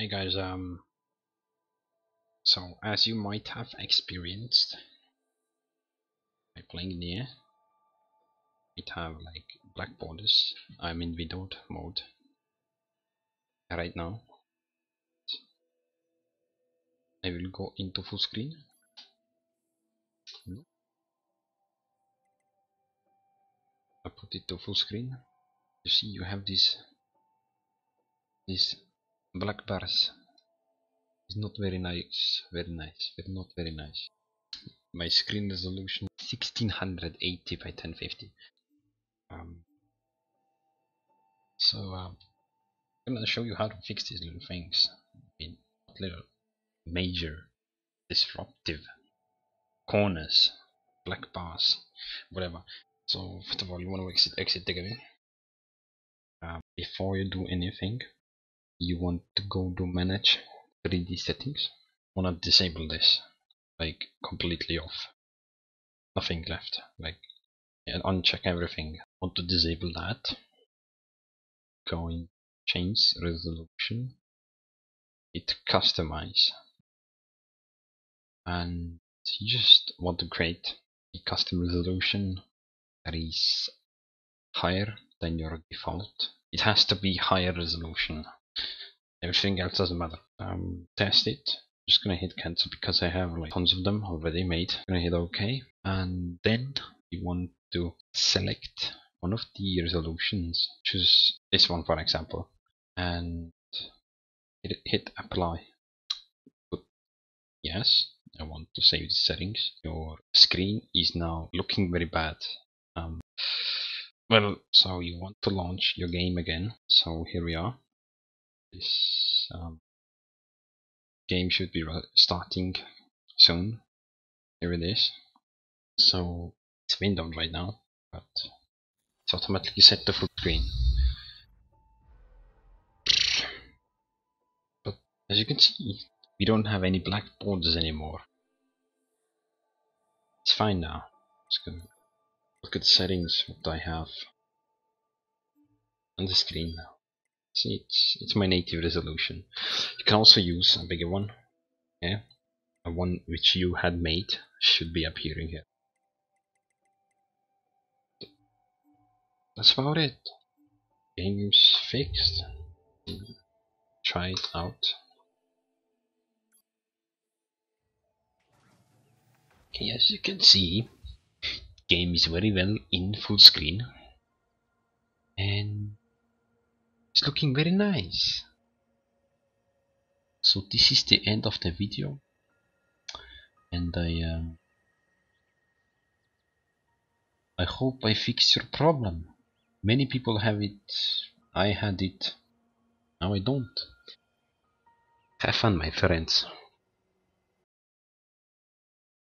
Hey guys, so as you might have experienced by playing Nier, it have like black borders. I'm in widowed mode right now. I will go into full screen. I put it to full screen. You see, you have this black bars. It's not very nice, but not very nice. My screen resolution 1680 by 1050. I'm gonna show you how to fix these little things. In little major disruptive corners, black bars, whatever. So first of all, you want to exit the game. Before you do anything, you want to go to manage 3D settings. I want to disable this, like completely off, nothing left, like, and uncheck everything. I want to disable that. Go in, change resolution, hit customize, and you just want to create a custom resolution that is higher than your default. It has to be higher resolution. Everything else doesn't matter. Test it. I'm just gonna hit cancel because I have like tons of them already made. I'm gonna hit OK, and then you want to select one of the resolutions. Choose this one for example, and hit apply. Put yes. I want to save the settings. Your screen is now looking very bad. So you want to launch your game again. So here we are. This game should be starting soon. Here it is. So it's windowed right now, but it's automatically set to full screen. But as you can see, we don't have any black borders anymore. It's fine now. Let's go look at the settings. What I have on the screen now. See, it's my native resolution. You can also use a bigger one. Yeah, a one which you had made should be appearing here. That's about it. Game's fixed. Try it out. Okay, as you can see, game is very well in full screen, and it's looking very nice. So this is the end of the video, and I hope I fixed your problem. Many people have it. I had it. Now I don't. Have fun, my friends.